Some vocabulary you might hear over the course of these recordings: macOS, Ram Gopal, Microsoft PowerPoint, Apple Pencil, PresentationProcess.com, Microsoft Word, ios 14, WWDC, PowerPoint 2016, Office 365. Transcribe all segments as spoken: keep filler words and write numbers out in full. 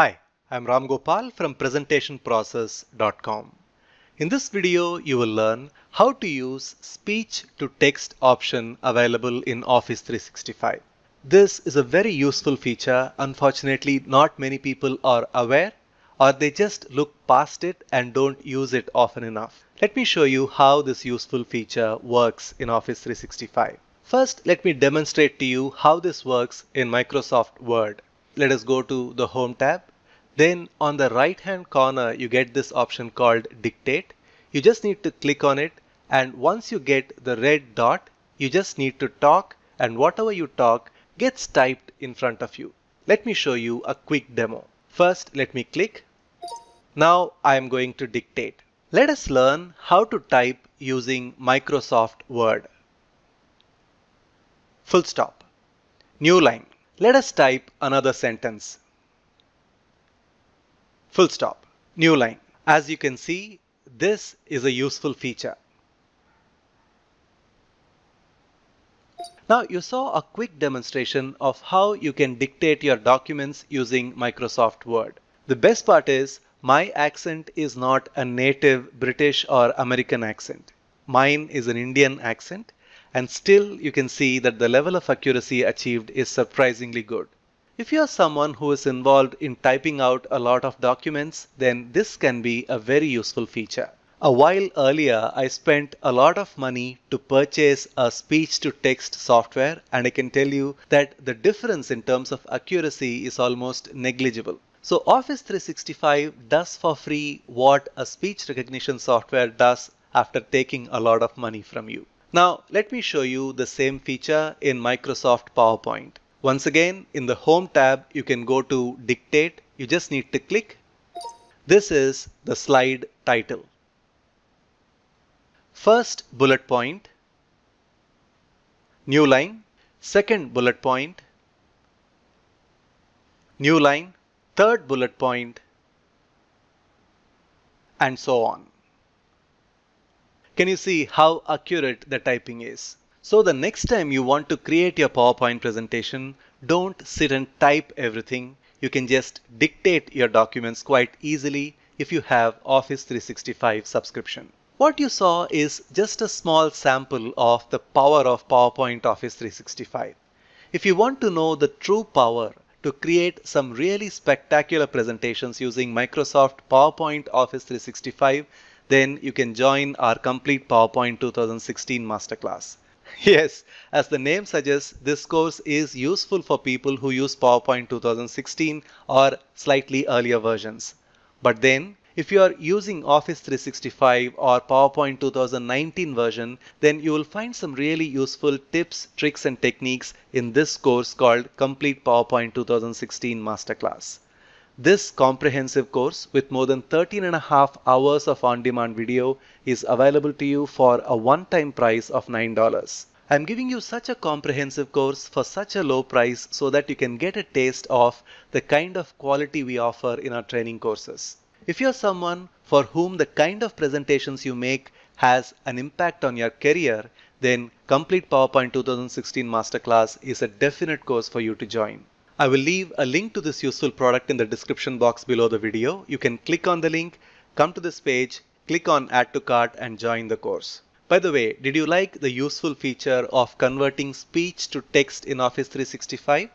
Hi, I'm Ram Gopal from Presentation Process dot com. In this video, you will learn how to use speech-to-text option available in Office three sixty-five. This is a very useful feature. Unfortunately, not many people are aware, or they just look past it and don't use it often enough. Let me show you how this useful feature works in Office three sixty-five. First, let me demonstrate to you how this works in Microsoft Word. Let us go to the Home tab. Then on the right hand corner, you get this option called Dictate. You just need to click on it, and once you get the red dot, you just need to talk, and whatever you talk gets typed in front of you. Let me show you a quick demo. First, let me click. Now I am going to dictate. Let us learn how to type using Microsoft Word. Full stop. New line. Let us type another sentence. Full stop. New line. As you can see, this is a useful feature. Now you saw a quick demonstration of how you can dictate your documents using Microsoft Word. The best part is my accent is not a native British or American accent. Mine is an Indian accent. And still you can see that the level of accuracy achieved is surprisingly good. If you are someone who is involved in typing out a lot of documents, then this can be a very useful feature. A while earlier, I spent a lot of money to purchase a speech-to-text software, and I can tell you that the difference in terms of accuracy is almost negligible. So Office three sixty-five does for free what a speech recognition software does after taking a lot of money from you. Now, let me show you the same feature in Microsoft PowerPoint. Once again, in the Home tab, you can go to Dictate. You just need to click. This is the slide title. First bullet point, new line. Second bullet point, new line. Third bullet point, and so on. Can you see how accurate the typing is? So the next time you want to create your PowerPoint presentation, don't sit and type everything. You can just dictate your documents quite easily if you have Office three sixty-five subscription. What you saw is just a small sample of the power of PowerPoint Office three sixty-five. If you want to know the true power to create some really spectacular presentations using Microsoft PowerPoint Office three sixty-five, then you can join our Complete PowerPoint twenty sixteen Masterclass. Yes, as the name suggests, this course is useful for people who use PowerPoint twenty sixteen or slightly earlier versions. But then, if you are using Office three sixty-five or PowerPoint twenty nineteen version, then you will find some really useful tips, tricks, and techniques in this course called Complete PowerPoint twenty sixteen Masterclass. This comprehensive course with more than thirteen and a half hours of on-demand video is available to you for a one-time price of nine dollars. I'm giving you such a comprehensive course for such a low price so that you can get a taste of the kind of quality we offer in our training courses. If you're someone for whom the kind of presentations you make has an impact on your career, then Complete PowerPoint twenty sixteen Masterclass is a definite course for you to join. I will leave a link to this useful product in the description box below the video. You can click on the link, come to this page, click on Add to Cart and join the course. By the way, did you like the useful feature of converting speech to text in Office three sixty-five?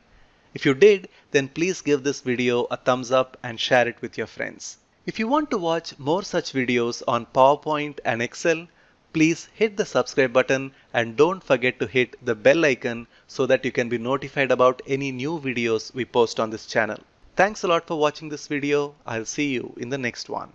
If you did, then please give this video a thumbs up and share it with your friends. If you want to watch more such videos on PowerPoint and Excel, please hit the subscribe button and don't forget to hit the bell icon so that you can be notified about any new videos we post on this channel. Thanks a lot for watching this video. I'll see you in the next one.